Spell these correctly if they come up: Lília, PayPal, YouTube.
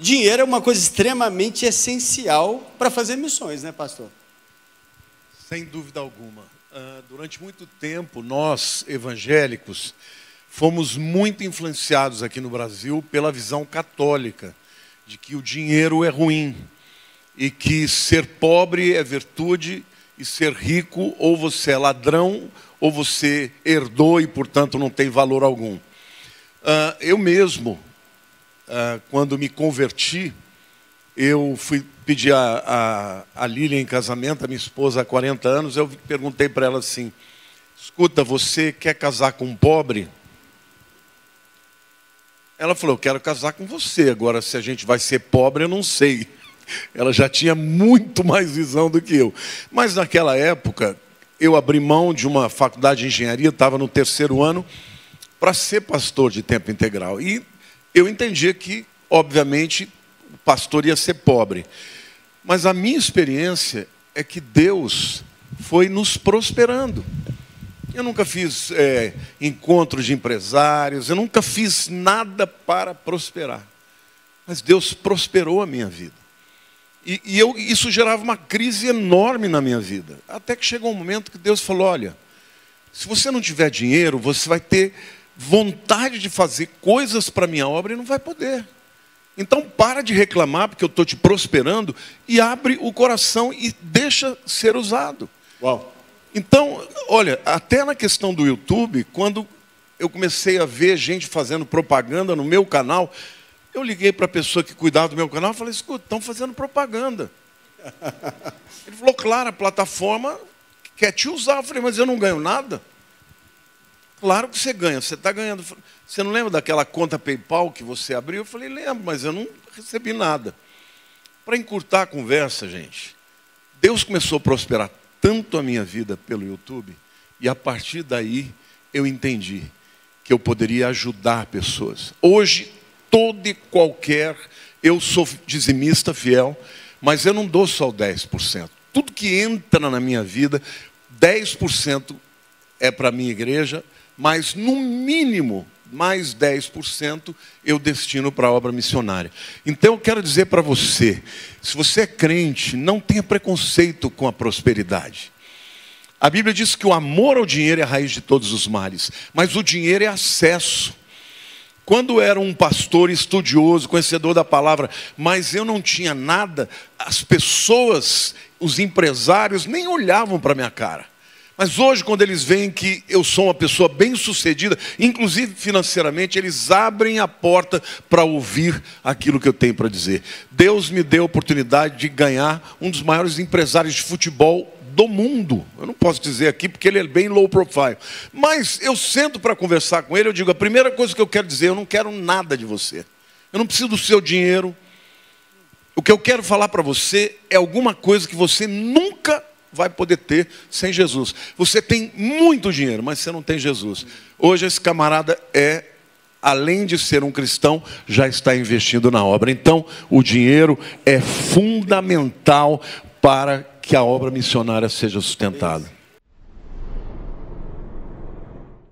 Dinheiro é uma coisa extremamente essencial para fazer missões, né, pastor? Sem dúvida alguma. Durante muito tempo, nós, evangélicos, fomos muito influenciados aqui no Brasil pela visão católica de que o dinheiro é ruim e que ser pobre é virtude e ser rico ou você é ladrão ou você herdou e, portanto, não tem valor algum. Eu mesmo, quando me converti, eu fui pedir a Lília em casamento, a minha esposa há 40 anos, eu perguntei para ela assim, escuta, você quer casar com um pobre? Ela falou, eu quero casar com você, agora se a gente vai ser pobre eu não sei. Ela já tinha muito mais visão do que eu. Mas naquela época, eu abri mão de uma faculdade de engenharia, estava no terceiro ano, para ser pastor de tempo integral. E eu entendia que, obviamente, o pastor ia ser pobre. Mas a minha experiência é que Deus foi nos prosperando. Eu nunca fiz encontros de empresários, eu nunca fiz nada para prosperar. Mas Deus prosperou a minha vida. Isso gerava uma crise enorme na minha vida. Até que chegou um momento que Deus falou, olha, se você não tiver dinheiro, você vai ter vontade de fazer coisas para a minha obra e não vai poder. Então para de reclamar, porque eu estou te prosperando, e abre o coração e deixa ser usado. Uau. Então, olha, até na questão do YouTube, quando eu comecei a ver gente fazendo propaganda no meu canal, eu liguei para a pessoa que cuidava do meu canal e falei, escuta, estão fazendo propaganda. Ele falou, claro, a plataforma quer te usar. Eu falei, mas eu não ganho nada. Claro que você ganha, você está ganhando. Você não lembra daquela conta PayPal que você abriu? Eu falei, lembro, mas eu não recebi nada. Para encurtar a conversa, gente, Deus começou a prosperar tanto a minha vida pelo YouTube, e a partir daí eu entendi que eu poderia ajudar pessoas. Hoje, todo e qualquer, eu sou dizimista fiel, mas eu não dou só o 10%. Tudo que entra na minha vida, 10% é para a minha igreja, mas no mínimo, mais 10% eu destino para a obra missionária. Então eu quero dizer para você, se você é crente, não tenha preconceito com a prosperidade. A Bíblia diz que o amor ao dinheiro é a raiz de todos os males, mas o dinheiro é acesso. Quando era um pastor estudioso, conhecedor da palavra, mas eu não tinha nada, as pessoas, os empresários, nem olhavam para a minha cara. Mas hoje, quando eles veem que eu sou uma pessoa bem-sucedida, inclusive financeiramente, eles abrem a porta para ouvir aquilo que eu tenho para dizer. Deus me deu a oportunidade de ganhar um dos maiores empresários de futebol do mundo. Eu não posso dizer aqui porque ele é bem low profile. Mas eu sento para conversar com ele, eu digo, a primeira coisa que eu quero dizer, eu não quero nada de você. Eu não preciso do seu dinheiro. O que eu quero falar para você é alguma coisa que você nunca vai poder ter sem Jesus. Você tem muito dinheiro, mas você não tem Jesus. Hoje esse camarada é, além de ser um cristão, já está investindo na obra. Então, o dinheiro é fundamental para que a obra missionária seja sustentada.